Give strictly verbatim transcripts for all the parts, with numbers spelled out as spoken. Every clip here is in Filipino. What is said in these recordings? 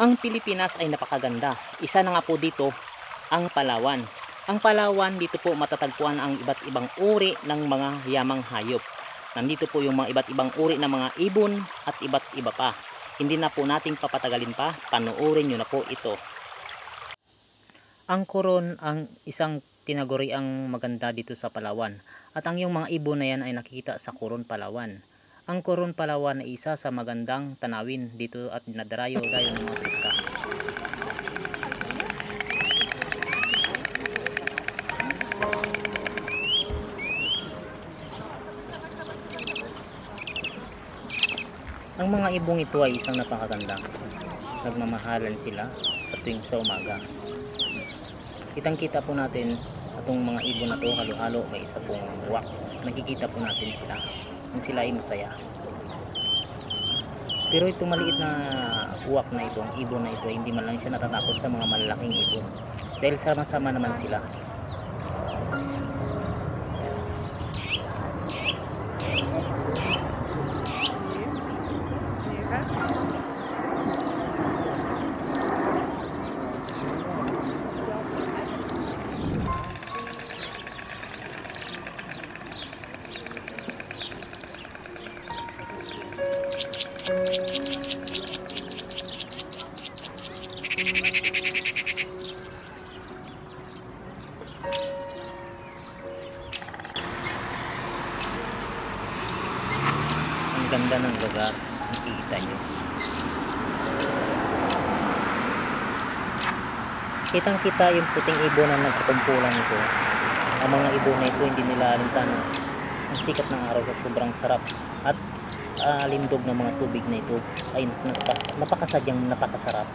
Ang Pilipinas ay napakaganda. Isa na nga po dito ang Palawan. Ang Palawan, dito po matatagpuan ang iba't ibang uri ng mga yamang hayop. Nandito po yung mga iba't ibang uri ng mga ibon at iba't iba pa. Hindi na po nating papatagalin pa, panoorin nyo na po ito. Ang Coron ang isang tinaguriang maganda dito sa Palawan. At ang yung mga ibon na yan ay nakikita sa Coron, Palawan. Ang Coron, Palawan ay isa sa magandang tanawin dito at nadarayo-dayo ng mga turista. Ang mga ibong ito ay isang napakaganda. Nagmamahalan sila sa tuwing sa umaga. Kitang-kita po natin atong mga ibon na to, halo-halo may isa pong wak. Nakikita po natin sila. Ang sila ay masaya. Pero itong maliit na uwak na ito, ang ibon na ito, hindi man lang siya natatakot sa mga malalaking ibon dahil sama-sama naman sila. Ganda ng lugar, nakikita nyo. Kitang kita yung puting ibon na nagkakumpulan ito. Ang mga ibon na ito hindi nila alintan ang sikat ng araw sa sobrang sarap at uh, lindog ng mga tubig na ito ay napakasadyang napakasarap.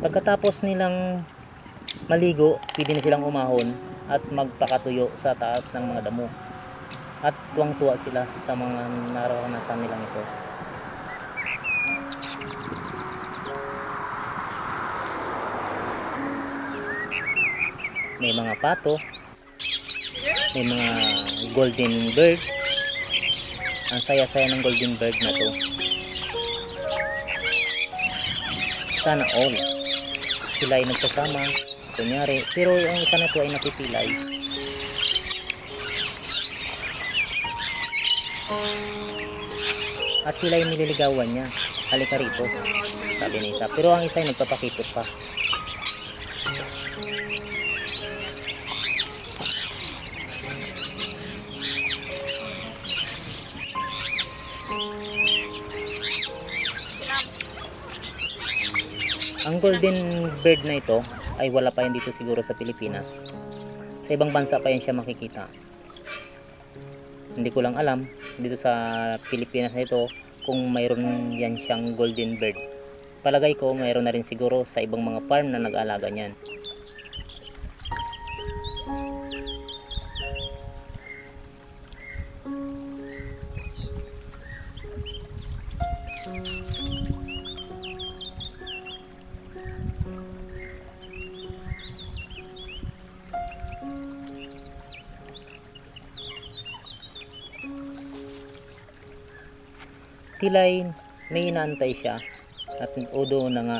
Pagkatapos nilang maligo, pwede na silang umahon at magpakatuyo sa taas ng mga damo. At tuwang-tuwa sila sa mga naranasan nilang ito. May mga pato, may mga golden bird. Ang saya-saya ng golden bird na to. Sana all sila ay nagsasama. Kunyari, pero yung isa na ito ay napipilay. At sila yung nililigawan niya. Halika rito, sabi ni isa. Pero ang isa ay nagpapakipot pa. Ang golden bird na ito ay wala pa yan dito siguro sa Pilipinas. Sa ibang bansa pa yan siya makikita. Hindi ko lang alam dito sa Pilipinas na ito kung mayroon yan siyang golden bird. Palagay ko mayroon na rin siguro sa ibang mga farm na nag-aalaga niyan. Tilay, may inaantay siya at udo na nga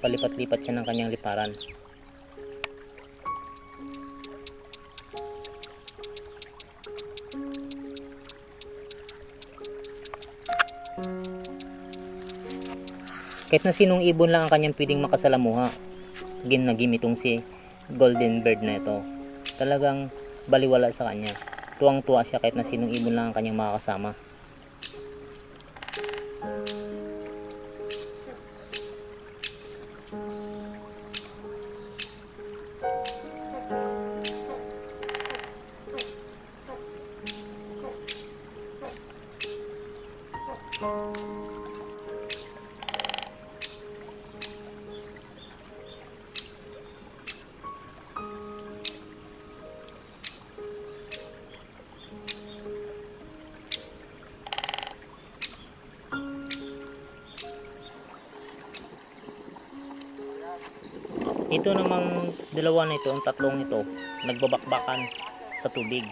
palipat-lipat siya ng kanyang liparan. Kahit na sinong ibon lang ang kanyang pwedeng makasalamuha, gim na gim itong si golden bird na ito. Talagang baliwala sa kanya. Tuwang-tuwa siya kahit na sinong ibon lang ang kanyang makakasama. Ito namang dalawa na ito, ang tatlong ito, nagbabakbakan sa tubig.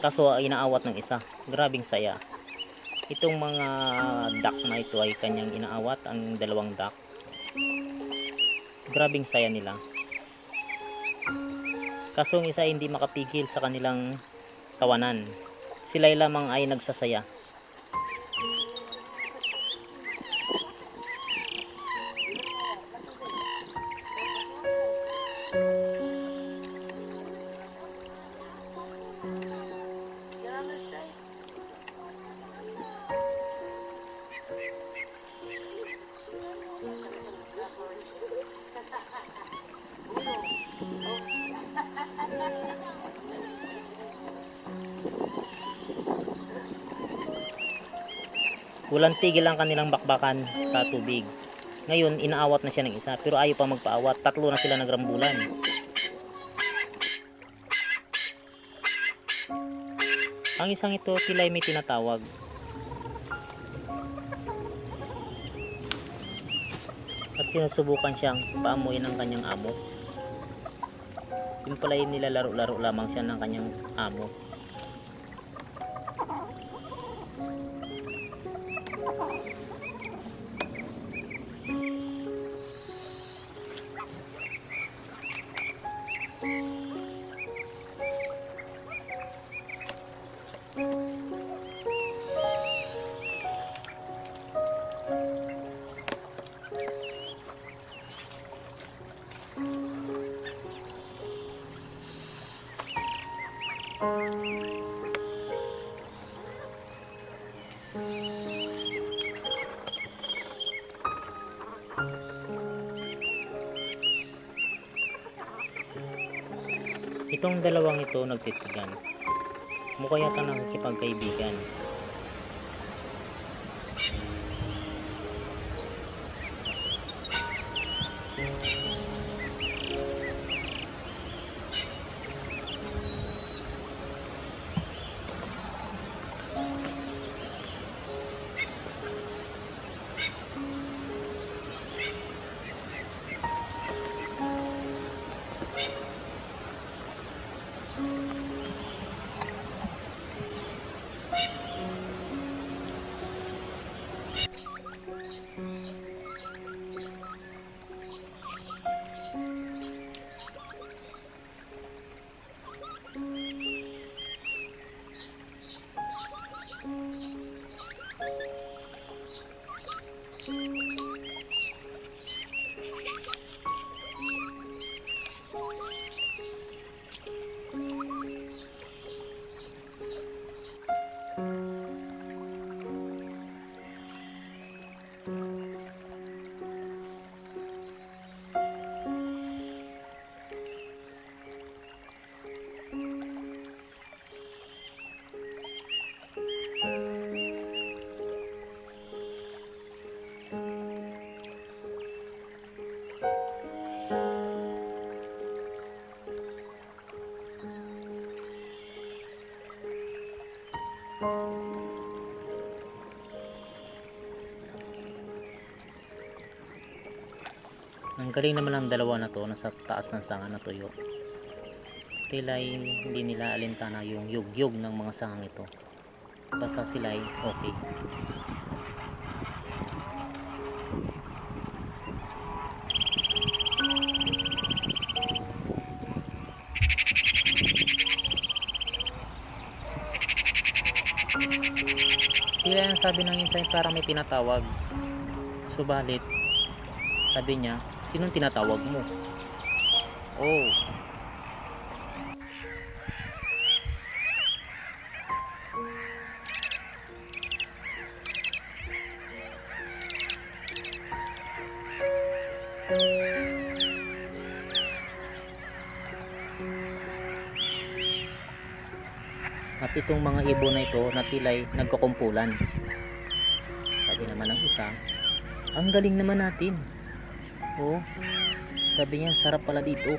kaso inaawat ng isa. Grabing saya. Itong mga duck na ito ay kanyang inaawat ang dalawang duck. Grabing saya nila. Kaso ang isa ay hindi makapigil sa kanilang tawanan. Sila lamang ay nagsasaya. Walang tigil ang kanilang bakbakan sa tubig. Ngayon, inaawat na siya ng isa, pero ayaw pa magpaawat. Tatlo na sila nagrambulan. Ang isang ito, tila may tinatawag. At sinusubukan siyang paamuin ng kanyang amo. Yung pala yung nilalaro-laro lamang siya ng kanyang amo. Itong dalawang ito nagtitigan. Mukha yata nakikipagkaibigan. Ang galing naman ang dalawa na to na sa taas ng sanga na tuyo. Tila hindi nila alintana yung yug-yug ng mga sangang ito. Basta sila ay okay. Tila yung sabi ng insan para may tinatawag. Subalit, sabi niya, sinong tinatawag mo? Oh. At itong mga ibon na ito na tila'y nagkukumpulan. Sabi naman ng isa, ang galing naman natin. Oh, sabi niya, sarap pala dito.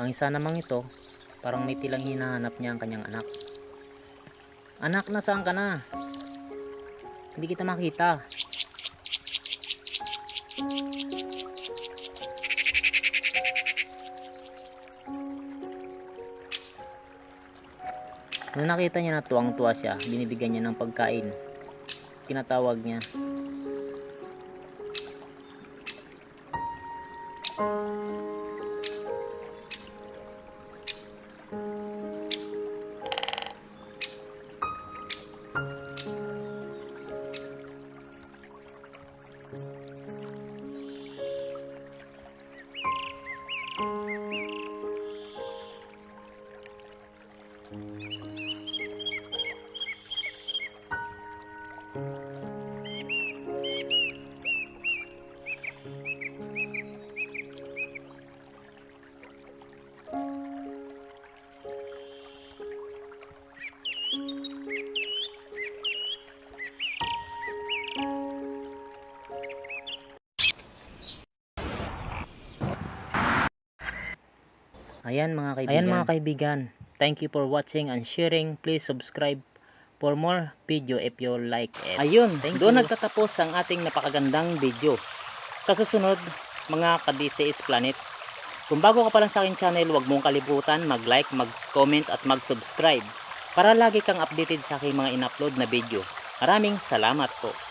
Ang isa namang ito, parang may tilang hinahanap niya ang kanyang anak. Anak, nasaan ka na? Hindi kita makita. Nung nakita niya na tuwang-tuwa siya, binibigyan niya ng pagkain. Tinatawag niya. Ayan mga kaibigan. Ayan mga kaibigan. Thank you for watching and sharing. Please subscribe for more video if you like it. Ayun, doon nagtatapos ang ating napakagandang video. Sa susunod, mga ka-D C S Planet. Kung bago ka pa lang sa aking channel, huwag mong kalimutan mag-like, mag-comment at mag-subscribe para lagi kang updated sa aking mga in-upload na video. Maraming salamat po.